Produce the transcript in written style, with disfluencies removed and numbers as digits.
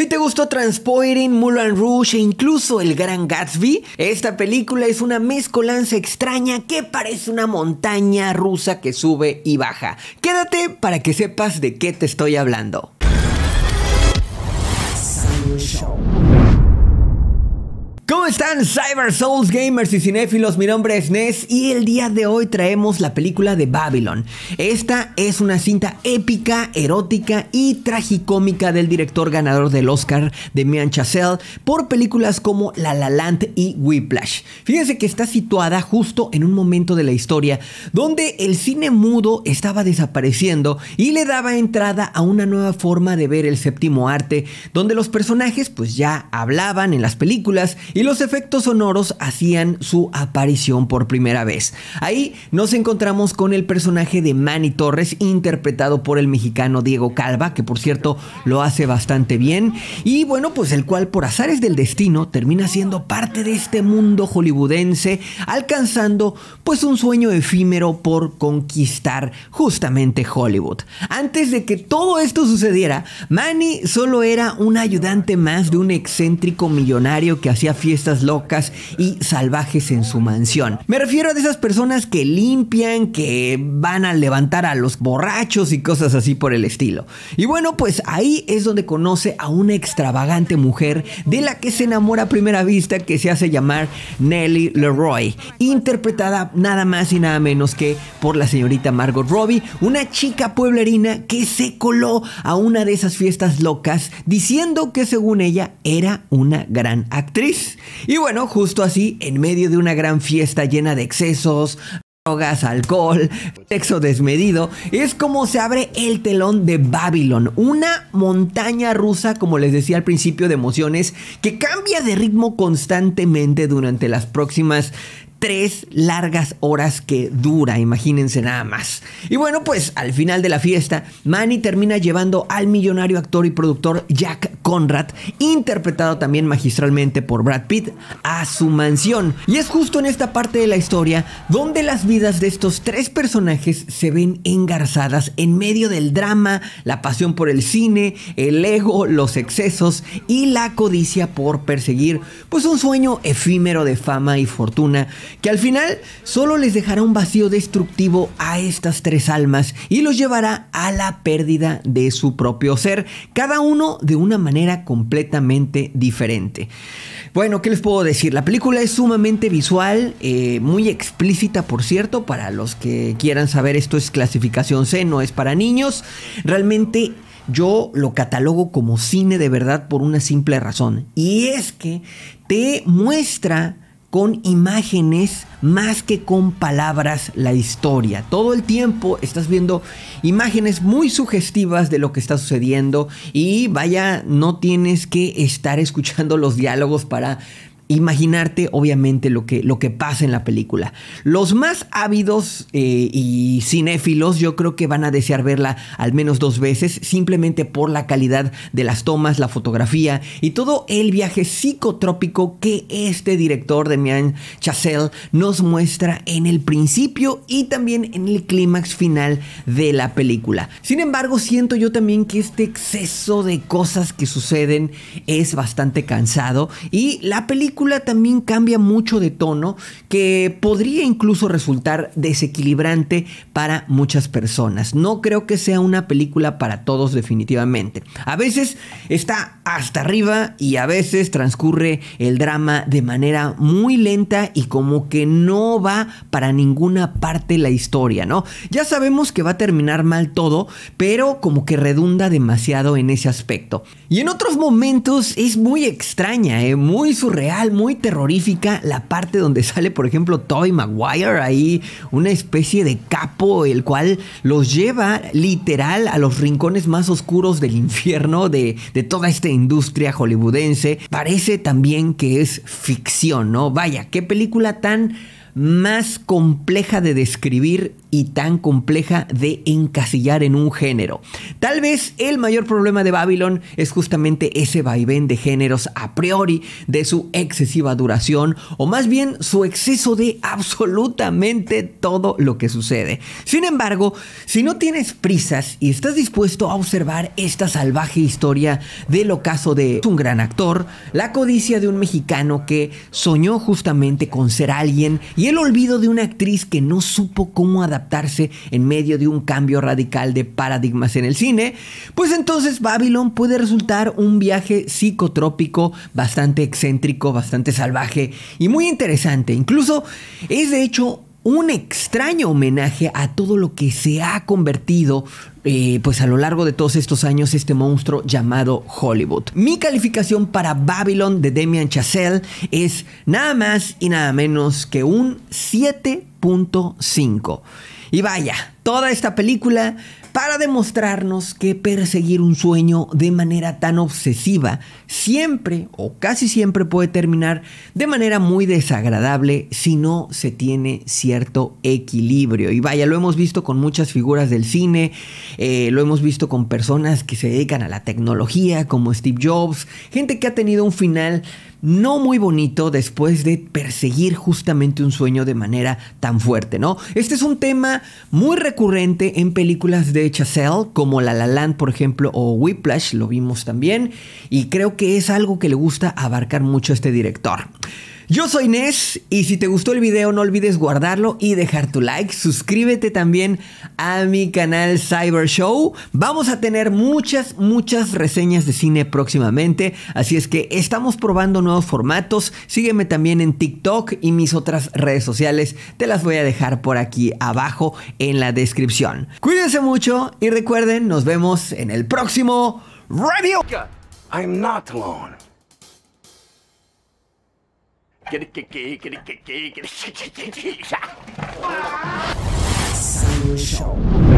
Si te gustó Trainspotting, Moulin Rouge e incluso el Gran Gatsby, esta película es una mezcolanza extraña que parece una montaña rusa que sube y baja. Quédate para que sepas de qué te estoy hablando. ¿Cómo están, Cyber Souls Gamers y cinéfilos? Mi nombre es Nes y el día de hoy traemos la película de Babylon. Esta es una cinta épica, erótica y tragicómica del director ganador del Oscar, Damien Chazelle, por películas como La La Land y Whiplash. Fíjense que está situada justo en un momento de la historia donde el cine mudo estaba desapareciendo y le daba entrada a una nueva forma de ver el séptimo arte, donde los personajes pues ya hablaban en las películas y los efectos sonoros hacían su aparición por primera vez. Ahí nos encontramos con el personaje de Manny Torres, interpretado por el mexicano Diego Calva, que por cierto lo hace bastante bien, y bueno, pues el cual por azares del destino termina siendo parte de este mundo hollywoodense, alcanzando pues un sueño efímero por conquistar justamente Hollywood. Antes de que todo esto sucediera, Manny solo era un ayudante más de un excéntrico millonario que hacía fiestas locas y salvajes en su mansión. Me refiero a de esas personas que limpian, que van a levantar a los borrachos y cosas así por el estilo. Y bueno, pues ahí es donde conoce a una extravagante mujer de la que se enamora a primera vista, que se hace llamar Nelly Leroy, interpretada nada más y nada menos que por la señorita Margot Robbie, una chica pueblerina que se coló a una de esas fiestas locas diciendo que según ella era una gran actriz. Y bueno, justo así, en medio de una gran fiesta llena de excesos, drogas, alcohol, sexo desmedido, es como se abre el telón de Babylon, una montaña rusa, como les decía al principio, de emociones que cambia de ritmo constantemente durante las próximas 3 largas horas que dura, imagínense nada más. Y bueno, pues al final de la fiesta, Manny termina llevando al millonario actor y productor Jack Conrad, interpretado también magistralmente por Brad Pitt, a su mansión. Y es justo en esta parte de la historia donde las vidas de estos 3 personajes se ven engarzadas en medio del drama, la pasión por el cine, el ego, los excesos y la codicia por perseguir pues un sueño efímero de fama y fortuna, que al final solo les dejará un vacío destructivo a estas 3 almas y los llevará a la pérdida de su propio ser, cada uno de una manera completamente diferente. Bueno, ¿qué les puedo decir? La película es sumamente visual, muy explícita, por cierto, para los que quieran saber, esto es clasificación C, no es para niños. Realmente yo lo catalogo como cine de verdad por una simple razón, y es que te muestra con imágenes más que con palabras la historia. Todo el tiempo estás viendo imágenes muy sugestivas de lo que está sucediendo y vaya, no tienes que estar escuchando los diálogos para imaginarte obviamente lo que pasa en la película. Los más ávidos y cinéfilos yo creo que van a desear verla al menos 2 veces, simplemente por la calidad de las tomas, la fotografía y todo el viaje psicotrópico que este director Damien Chazelle nos muestra en el principio y también en el clímax final de la película. Sin embargo, siento yo también que este exceso de cosas que suceden es bastante cansado y la película también cambia mucho de tono, que podría incluso resultar desequilibrante para muchas personas. No creo que sea una película para todos, definitivamente. A veces está hasta arriba y a veces transcurre el drama de manera muy lenta y como que no va para ninguna parte la historia, ¿no? Ya sabemos que va a terminar mal todo, pero como que redunda demasiado en ese aspecto. Y en otros momentos es muy extraña, muy surreal, muy terrorífica, la parte donde sale por ejemplo Toby Maguire, ahí una especie de capo el cual los lleva literal a los rincones más oscuros del infierno de toda esta industria hollywoodense. Parece también que es ficción, ¿no? Vaya, qué película tan más compleja de describir y tan compleja de encasillar en un género. Tal vez el mayor problema de Babylon es justamente ese vaivén de géneros a priori, de su excesiva duración, o más bien su exceso de absolutamente todo lo que sucede. Sin embargo, si no tienes prisas y estás dispuesto a observar esta salvaje historia del ocaso de un gran actor, la codicia de un mexicano que soñó justamente con ser alguien y el olvido de una actriz que no supo cómo adaptarse en medio de un cambio radical de paradigmas en el cine, pues entonces Babylon puede resultar un viaje psicotrópico bastante excéntrico, bastante salvaje y muy interesante. Incluso es de hecho un extraño homenaje a todo lo que se ha convertido pues a lo largo de todos estos años este monstruo llamado Hollywood. Mi calificación para Babylon de Damien Chazelle es nada más y nada menos que un 7.5. Y vaya, toda esta película para demostrarnos que perseguir un sueño de manera tan obsesiva siempre o casi siempre puede terminar de manera muy desagradable si no se tiene cierto equilibrio. Y vaya, lo hemos visto con muchas figuras del cine, lo hemos visto con personas que se dedican a la tecnología como Steve Jobs, gente que ha tenido un final no muy bonito después de perseguir justamente un sueño de manera tan fuerte, ¿no? Este es un tema muy recurrente en películas de Chazelle como La La Land, por ejemplo, o Whiplash, lo vimos también, y creo que es algo que le gusta abarcar mucho a este director. Yo soy Nes y si te gustó el video no olvides guardarlo y dejar tu like. Suscríbete también a mi canal Cyber Show. Vamos a tener muchas reseñas de cine próximamente. Así es que estamos probando nuevos formatos. Sígueme también en TikTok y mis otras redes sociales. Te las voy a dejar por aquí abajo en la descripción. Cuídense mucho y recuerden, nos vemos en el próximo review. I'm not alone. Cyber Show.